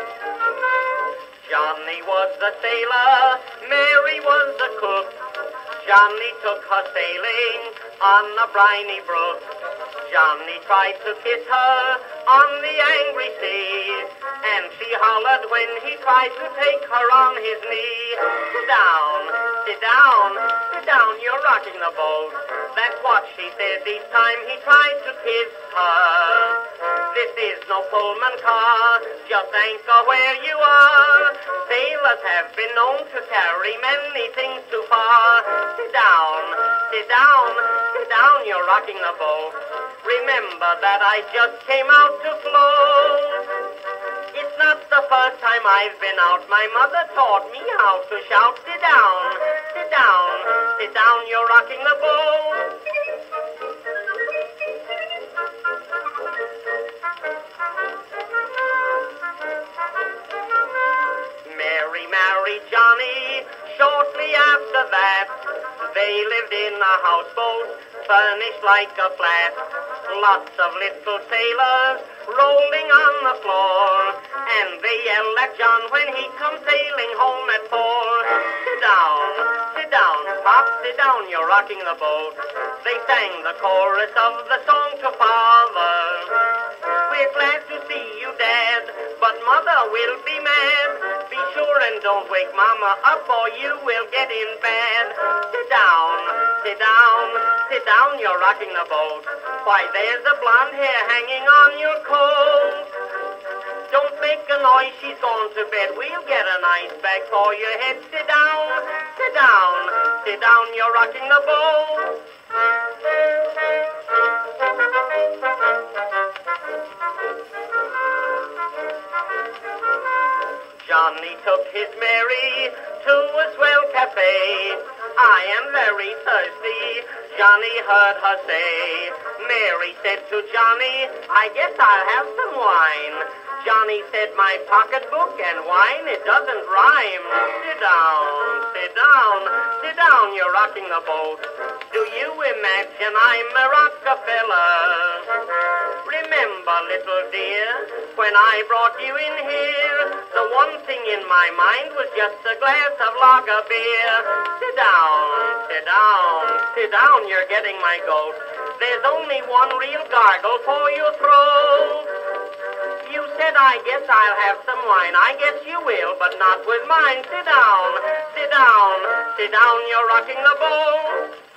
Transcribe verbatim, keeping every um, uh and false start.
Johnny was the sailor, Mary was the cook. Johnny took her sailing on the briny brook. Johnny tried to kiss her on the angry sea, and she hollered when he tried to take her on his knee. Sit down, sit down, sit down, you're rocking the boat. That's what she said each time he tried to kiss her. This is no Pullman car, just anchor where you are. Sailors have been known to carry many things too far. Sit down, sit down, sit down, you're rocking the boat. Remember that I just came out to float. It's not the first time I've been out. My mother taught me how to shout. Sit down, sit down, sit down, you're rocking the boat. Johnny, shortly after that, they lived in a houseboat, furnished like a flat. Lots of little sailors rolling on the floor, and they yell at John when he comes sailing home at four. Sit down, sit down, Pop, sit down, you're rocking the boat. They sang the chorus of the song to Father. We're glad to see you, Dad, but Mother will be mad. Be sure and don't wake Mama up or you will get in bed. Sit down, sit down, sit down, you're rocking the boat. Why, there's a blonde hair hanging on your coat. Don't make a noise, she's gone to bed. We'll get a nice bag for your head. Sit down, sit down, sit down, you're rocking the boat. Johnny took his Mary to a swell cafe. I am very thirsty, Johnny heard her say. Mary said to Johnny, I guess I'll have some wine. Johnny said, my pocketbook and wine, it doesn't rhyme. Sit down, sit down, sit down, you're rocking the boat. Do you imagine I'm a Rockefeller? Remember, little dear, when I brought you in here, the one thing in my mind was just a glass of lager beer. Sit down, sit down, sit down, you're getting my goat. There's only one real gargle for your throat. You said, I guess I'll have some wine. I guess you will, but not with mine. Sit down, sit down, sit down, you're rocking the boat.